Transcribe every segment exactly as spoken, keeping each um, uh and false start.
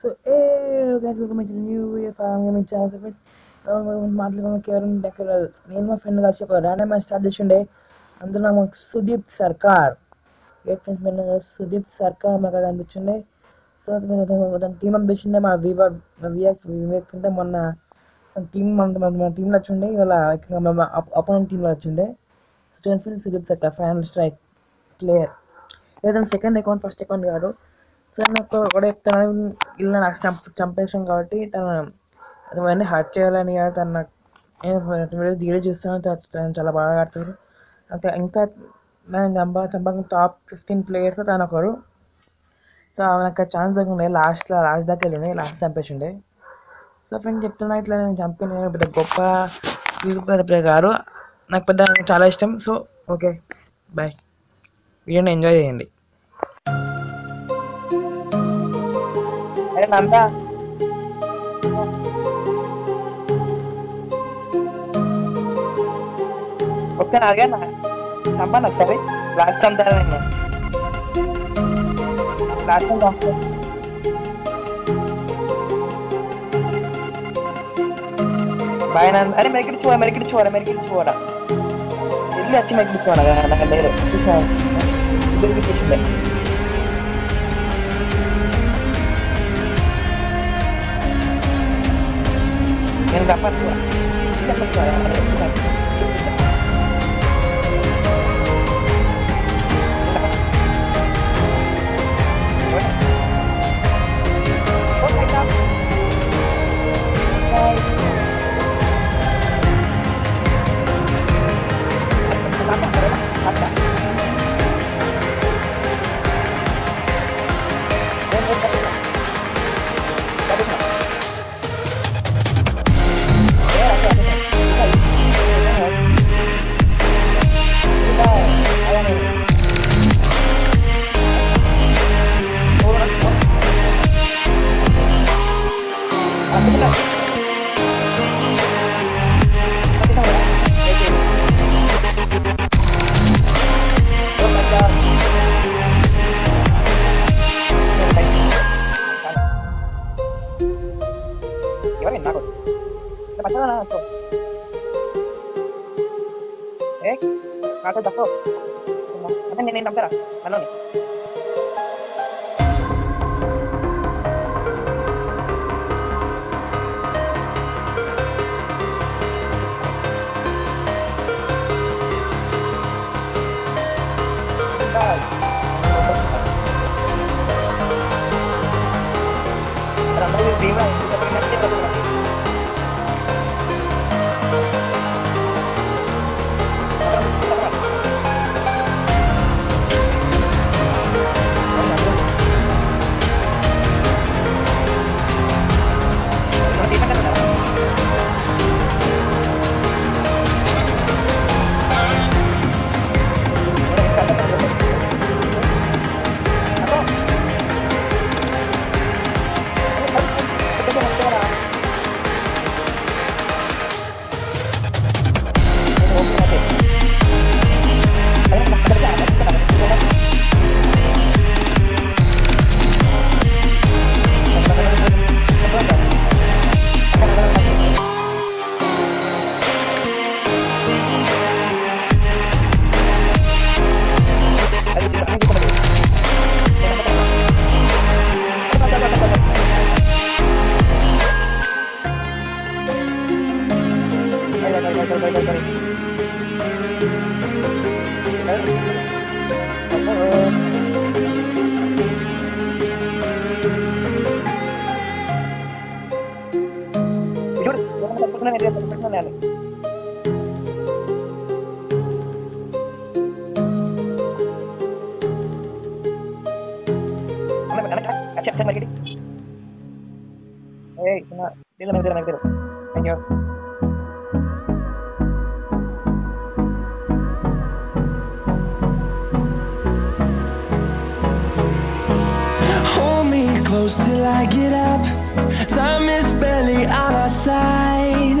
So, hey guys, welcome to the new video for our gaming channel. So, friends, I am going to talk about decorations. I am a friend of ours. Random established today. And the name is Sudeep Sarkar. Yes, friends, my name is Sudeep Sarkar. I am going to today. So, we are going to team ambition. I am Viva. We are we make friends. I am some team. I am team. I am today. I am going to opponent team. I am today. Stanfield Sudeep Sarkar final strike player. Yes, and second account, first account, we are. So I am chump chump chump chump chump chump chump chump chump chump chump chump chump chump chump chump Hey Nanda. Okay, na again, Namba na sorry. Last time there na. Last time doctor. Bye Nanda. अरे मेरे किधर छोड़ा, मेरे किधर छोड़ा, मेरे किधर छोड़ा. इल्ली अच्छी मेरे किधर छोड़ा ना ना ना लेरे. इधर भी कुछ नहीं. Yang dapat dua, tidak percaya pada Tuhan. Oh my God! Kenapa berapa? Apa? Aku tak tahu. Mana nenek nampak lah. Mana ni? Till I get up, time is barely on our side.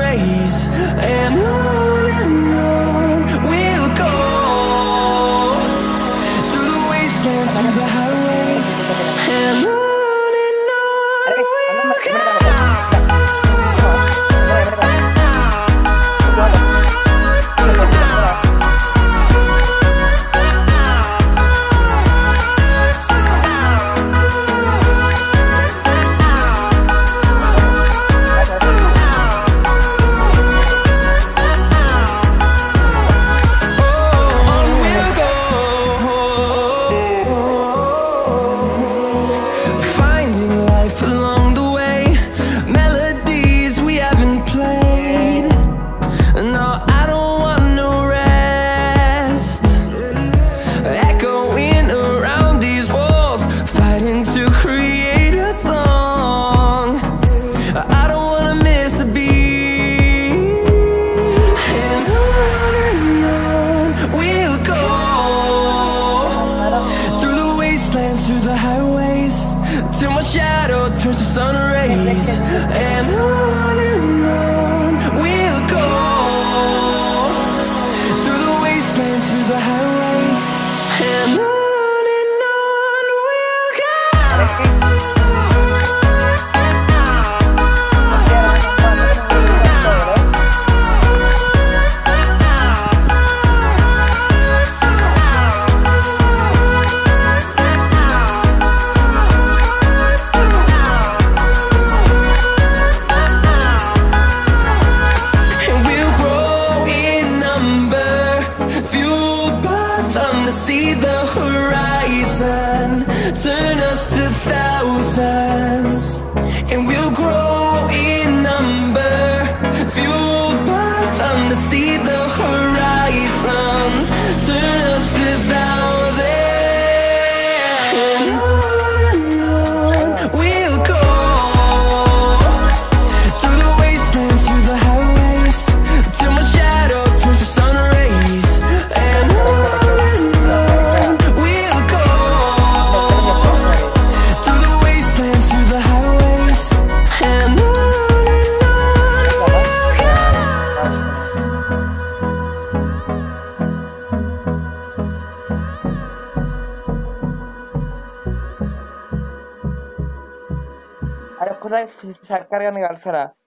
rays, and on and on we'll go, through the wastelands, through the highways, and on and on we'll go. सरकार का निकाल सरा